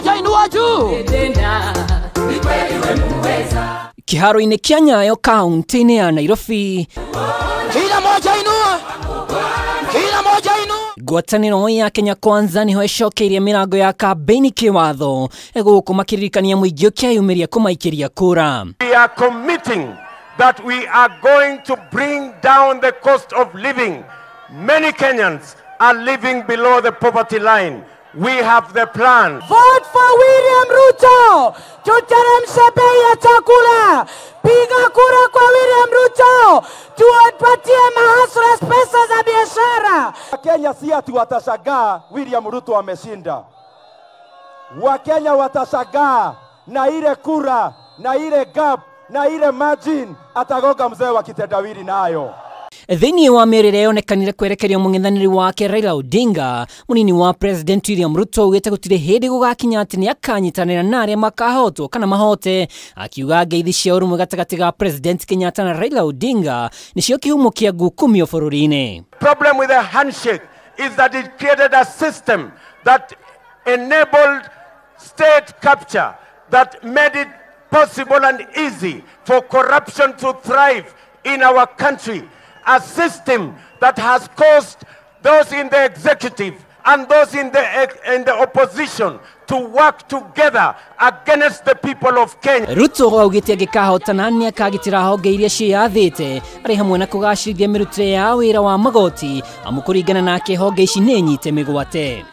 moja inua juu. Kiharu-ini Kenya yo kaunti ya Nairobi. Kila moja inua. Kila moja inua. Ngwatanĩro ya Kenya Kwanza niho ĩcokeire mĩrango ya kambĩini kĩwatho gũkũ makĩririkania mũingĩ ũkĩyumĩria kũmaikĩria kura. We are committing that we are going to bring down the cost of living. Many Kenyans are living below the poverty line. We have the plan. Vote for William Ruto. Tuteremshe bei ya chakula. Piga kura kwa William Ruto. Tuwapatie mahasura pesa za biashara. Wakenya si ati watashangaa William Ruto ameshinda. Wakenya watashangaa na ile kura, na ile gap, na ile margin atagoka mzee wa kitendawili nayo. Thĩinĩ wa mĩrĩre yonekanire kwerekerio mũng'ethanĩri wake Raila Odinga, mũnini wa President William Ruto ugĩte gũtirĩ hĩndĩ gũgakinya atĩ nĩakanyitanĩra na arĩa makahotwo kana mahote, akiuga ngeithi cia ũrũmwe gatagatĩ ga President Kenyatta na Raila Odinga nĩcio kĩhumo kĩa ngukumio bũrũri-inĩ. Problem with the handshake is that it created a system that enabled state capture, that made it possible and easy for corruption to thrive in our country. A system that has caused those in the executive and those in the opposition to work together against the people of Kenya. Ruto gaugite gikahotana ni akagitira honge iria ciathite ari hamwe na kugashirithia mirutire ya wira wa magoti amukuringana nake honge ici ni nyite migwate.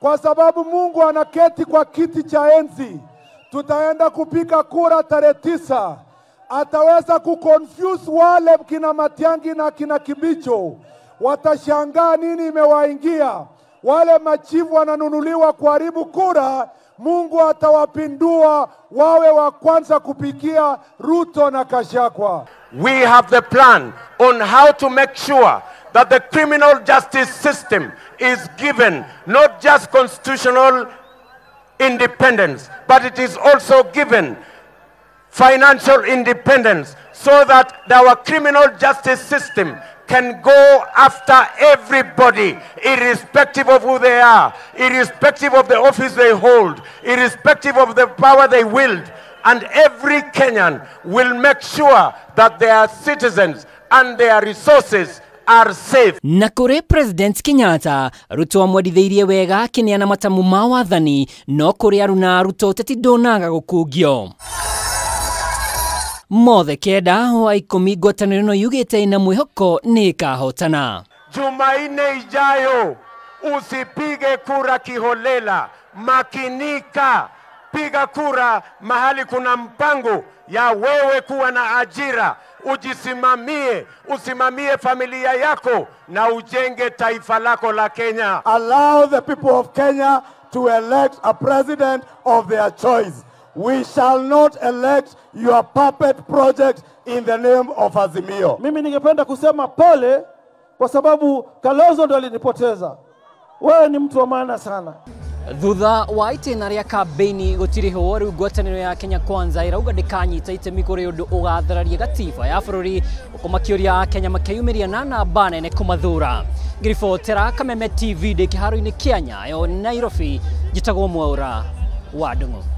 Kwa sababu Mungu anaketi kwa kiti cha enzi, tutaenda kupika kura tarehe 9. Ataweza kuconfuse wale kina Matiangi na kina Kibicho. Watashangaa nini imewaingia. Wale machivu wananunuliwa kuharibu kura. Mungu atawapindua wawe wa kwanza kupikia Ruto na Kashakwa. We have the plan on how to make sure that the criminal justice system is given not just constitutional independence, but it is also given financial independence, so that our criminal justice system can go after everybody, irrespective of who they are, irrespective of the office they hold, irrespective of the power they wield. And every Kenyan will make sure that their citizens and their resources are safe. Nakure President Kenyatta, Ruto amwadithĩirie wega akĩneana matamu ma wathani, no kũrĩ aruna Ruto ũteti ndonaga gũkũngio. Mothe keda wa ikumi ngwatanĩro yugĩte ina mwĩhoko nĩ ĩkahotana. Jumaine ijayo usipige kura kiholela, makinika, piga kura mahali kuna mpango ya wewe kuwa na ajira, ujisimamie, usimamie familia yako na ujenge taifa lako la Kenya. Allow the people of Kenya to elect a president of their choice. We shall not elect your puppet project in the name of Azimio. Mimi ningependa kusema pole kwa sababu Kalonzo ndo alinipoteza. Wewe ni mtu wa maana sana. Thutha wa itĩna rĩa kambĩini gũtirĩ ho rĩu ngwatanĩro ya Kenya Kwanza ĩrauga ndĩkanyita itemi kũrĩ ũndũ ũgathararia gatiba ya bũrũri ũkũmakĩũria Akenya makĩyumĩria na namba nene kũmathura. Ngiribotera Kameme TV ndĩkĩharo-inĩ Kenya yo Nairobi, njĩtagwo Mwaura wa Ndung'u.